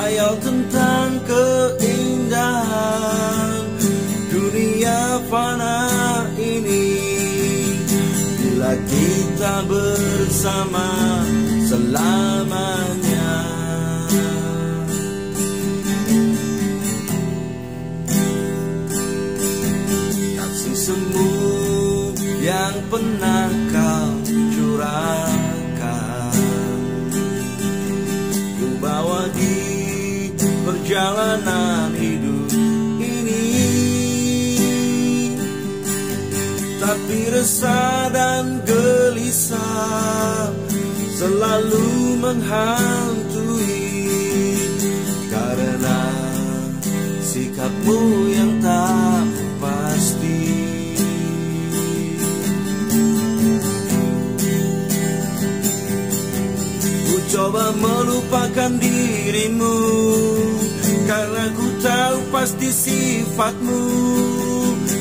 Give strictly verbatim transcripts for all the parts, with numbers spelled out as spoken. berhayal tentang keindahan dunia fana ini. Bila kita bersama selamanya, kasih semu yang pernah kau curahkan, ku bawa di perjalanan hidup ini. Tapi resah dan gelisah selalu menghantui, karena sikapmu yang tak pasti. Ku coba melupakan dirimu, karena ku tahu pasti sifatmu,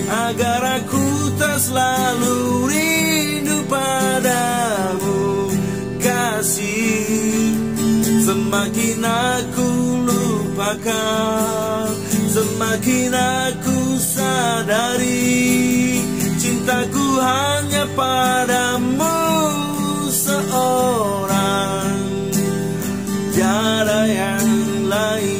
agar aku tak selalu rindu padamu. Semakin aku lupakan, semakin aku sadari, cintaku hanya padamu seorang, tiada yang lain.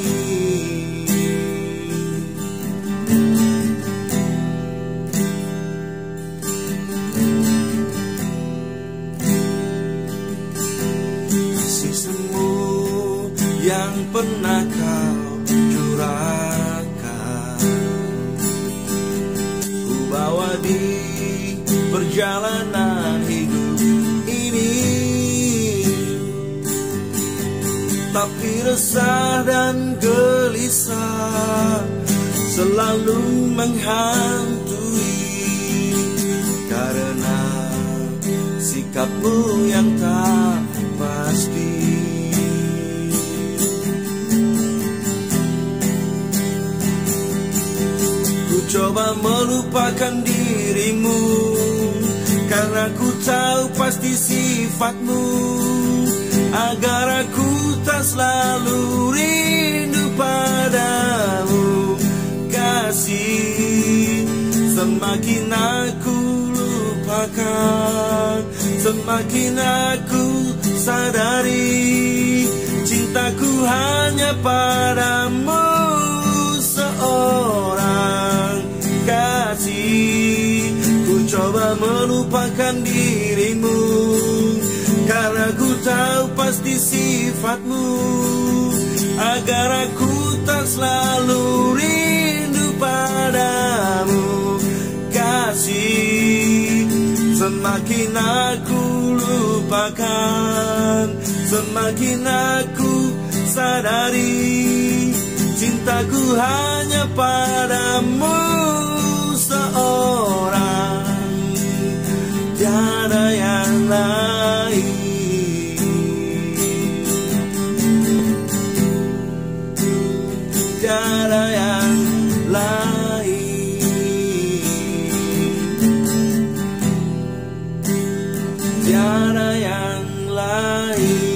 Yang pernah kau curahkan, ku bawa di perjalanan hidup ini. Tapi resah dan gelisah selalu menghantui, karena sikapmu yang tak pasti. Coba melupakan dirimu, karena ku tahu pasti sifatmu, agar aku tak selalu rindu padamu. Kasih, semakin aku lupakan, semakin aku sadari, cintaku hanya padamu seorang. Kasih, ku coba melupakan dirimu, karena ku tahu pasti sifatmu, agar aku tak selalu rindu padamu. Kasih, semakin aku lupakan, semakin aku sadari, cintaku hanya padamu seorang, tiada yang lain. Tiada yang lain. Tiada yang lain.